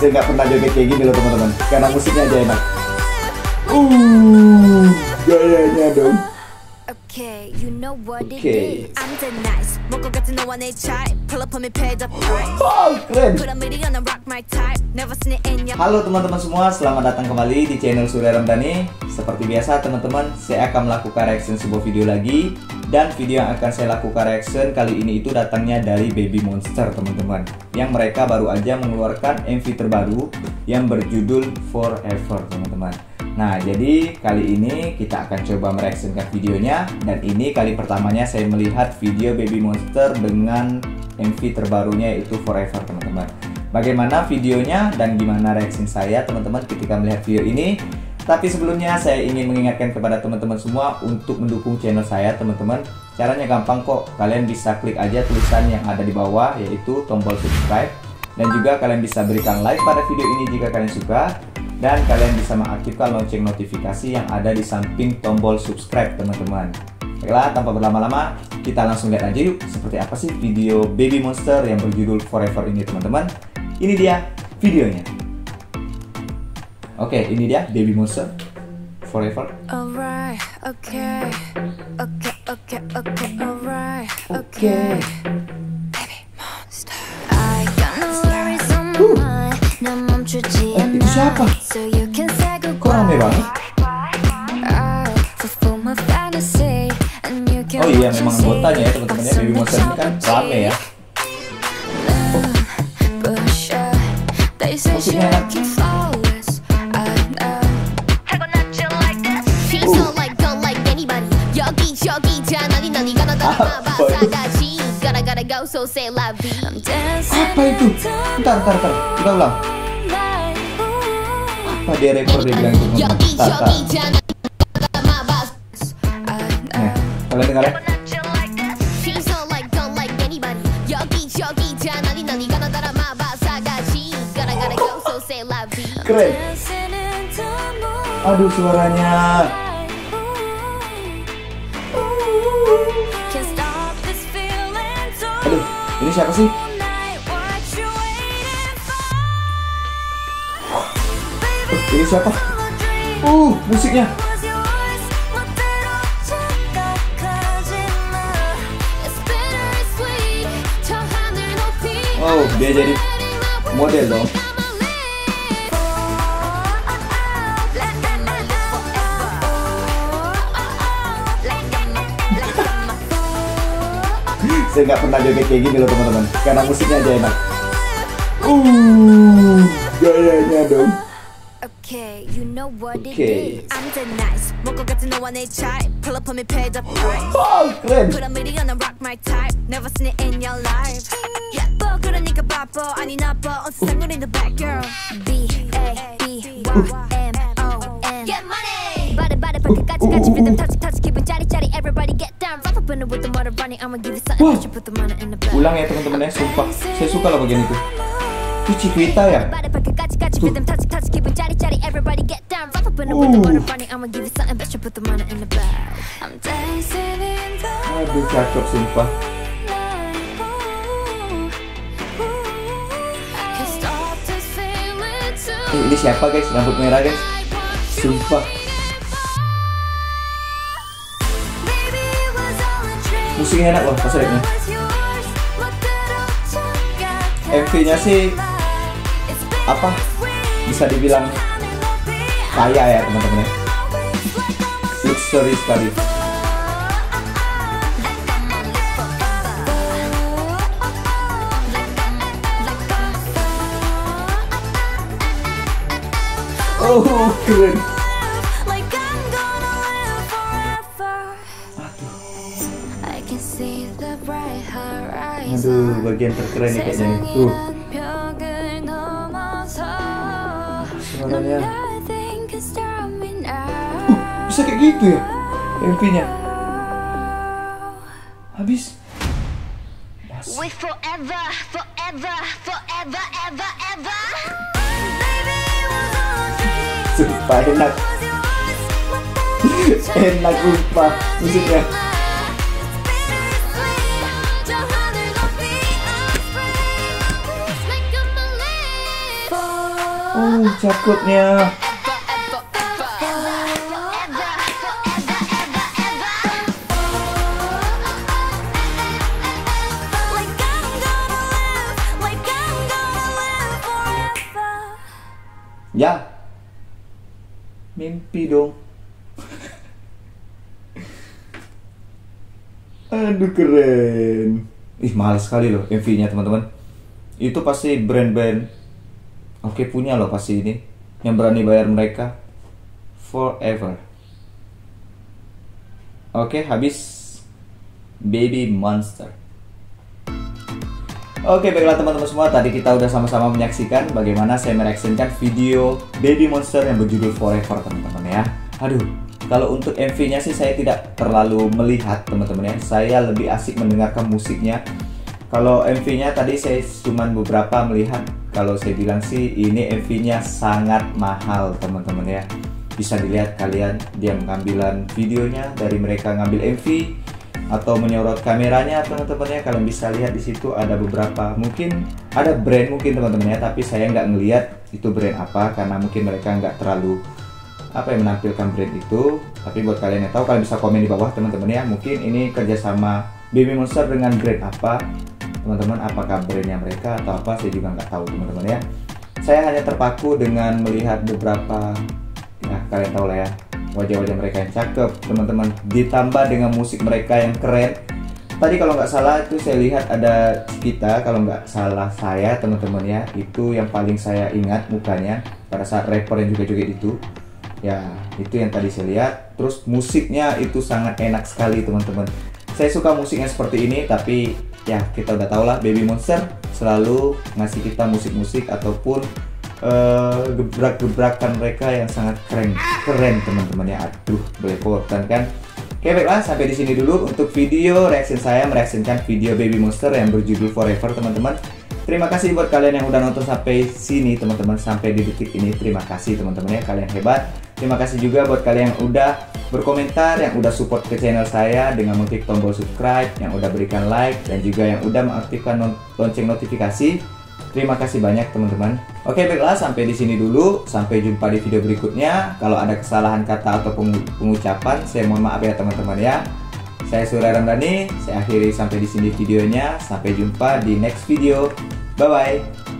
Saya nggak pernah joget kayak gini loh teman-teman, karena musiknya aja enak. Gayanya dong. Okay, you know what it is. I'm the nice. Moko got to know one they try. Pull up on me, paid up price. Keren. Halo teman-teman semua, selamat datang kembali di channel Surya Ramdhani. Seperti biasa teman-teman, saya akan melakukan reaction sebuah video lagi. Dan video yang akan saya lakukan reaction kali ini itu datangnya dari BABYMONSTER teman-teman, yang mereka baru aja mengeluarkan MV terbaru yang berjudul FOREVER teman-teman. Nah, jadi kali ini kita akan coba mereaksikan videonya. Dan ini kali pertamanya saya melihat video BABYMONSTER dengan MV terbarunya yaitu Forever teman-teman. Bagaimana videonya dan gimana reaksi saya teman-teman ketika melihat video ini. Tapi sebelumnya saya ingin mengingatkan kepada teman-teman semua untuk mendukung channel saya teman-teman. Caranya gampang kok, kalian bisa klik aja tulisan yang ada di bawah yaitu tombol subscribe. Dan juga kalian bisa berikan like pada video ini jika kalian suka. Dan kalian bisa mengaktifkan lonceng notifikasi yang ada di samping tombol subscribe teman-teman. Baiklah, tanpa berlama-lama kita langsung lihat aja yuk seperti apa sih video BABYMONSTER yang berjudul Forever ini teman-teman. Ini dia videonya. Oke, ini dia BABYMONSTER Forever. Alright, okay, alright, okay. BABYMONSTER. I got no worries on my mind. Now I'm tricky and siapa? Kok rame banget? Oh iya, memang anggotanya ya teman-teman ya, BABYMONSTER ini kan rame ya. Maksudnya apa itu? Bentar, kita ulang. Apa dia rapper dia bilang itu? Nah, kalian dengar ya? Keren. Aduh suaranya. Aduh, ini siapa sih? Ini siapa? Musiknya. Oh, dia jadi model dong. Saya nggak pernah joget kayak gini loh teman-teman, karena musiknya aja enak. Gayanya dong. Okay, you know what it is. I'm the nice. Moko got to know one they try. Pull up on me, paid up price. Keren. Put a million on the rock my type. Never seen it in your life. Yeah, but good on nigga babo. I need not but on single in the back girl. BABYMON. Get money. Body pakai rhythm touch keep cari everybody get down. Rock up in with the motor running. I'm gonna give you something. You put the money in the bag. Ulang ya teman-teman ya, sumpah. Saya suka lah bagian itu. Itu Chiquita ya. Aduh cakep sumpah. Ini siapa guys, rambut merah guys. Sumpah musiknya enak loh, pas rapnya. MV-nya sih apa bisa dibilang kaya ya teman-teman ya, luxury sekali. Keren. Aduh, bagian terkeren nih kayaknya nih. Bisa kayak gitu ya MV-nya. Habis. We forever, forever, forever, ever, ever. Sumpah enak. Enak sumpah musiknya. Cakepnya. Ya, mimpi dong. Aduh keren. Ih, mahal sekali loh MV-nya teman-teman. Itu pasti brand-brand oke punya loh pasti ini, yang berani bayar mereka. Forever. Oke, habis BABYMONSTER. Oke, baiklah teman-teman semua, tadi kita udah sama-sama menyaksikan bagaimana saya mereaksikan video BABYMONSTER yang berjudul Forever teman-teman ya. Aduh, kalau untuk MV-nya sih saya tidak terlalu melihat teman-teman ya. Saya lebih asik mendengarkan musiknya. Kalau MV-nya tadi saya cuman beberapa melihat. Kalau saya bilang sih ini MV-nya sangat mahal teman-teman ya. Bisa dilihat kalian dia mengambilan videonya dari mereka ngambil MV atau menyorot kameranya teman-teman ya. Kalian bisa lihat di situ ada beberapa, mungkin ada brand mungkin teman-teman ya, tapi saya nggak ngelihat itu brand apa karena mungkin mereka nggak terlalu apa yang menampilkan brand itu. Tapi buat kalian yang tahu, kalian bisa komen di bawah teman-teman ya, mungkin ini kerjasama BABYMONSTER dengan brand apa teman-teman, apakah brandnya mereka atau apa, saya juga nggak tahu teman-teman ya. Saya hanya terpaku dengan melihat beberapa, ya kalian tahu lah ya, wajah-wajah mereka yang cakep teman-teman, ditambah dengan musik mereka yang keren. Tadi kalau nggak salah itu saya lihat ada Chiquita, kalau nggak salah saya teman-teman ya, itu yang paling saya ingat mukanya pada saat rapper yang juga-juga itu ya. Itu yang tadi saya lihat. Terus musiknya itu sangat enak sekali teman-teman, saya suka musiknya seperti ini. Tapi ya kita udah tau lah, BABYMONSTER selalu ngasih kita musik-musik ataupun gebrak-gebrakan mereka yang sangat keren teman-teman ya. Aduh, belepotan kan. Oke, baiklah, sampai di sini dulu untuk video reaction saya mereaksikan video BABYMONSTER yang berjudul Forever teman-teman. Terima kasih buat kalian yang udah nonton sampai sini teman-teman, sampai di detik ini. Terima kasih teman-teman ya, kalian hebat. Terima kasih juga buat kalian yang udah berkomentar, yang udah support ke channel saya dengan mengklik tombol subscribe, yang udah berikan like, dan juga yang udah mengaktifkan lonceng notifikasi. Terima kasih banyak teman-teman. Oke, baiklah, sampai di sini dulu. Sampai jumpa di video berikutnya. Kalau ada kesalahan kata atau pengucapan, saya mohon maaf ya teman-teman ya. Saya Surya Ramdhani, saya akhiri sampai di sini videonya. Sampai jumpa di next video. Bye-bye.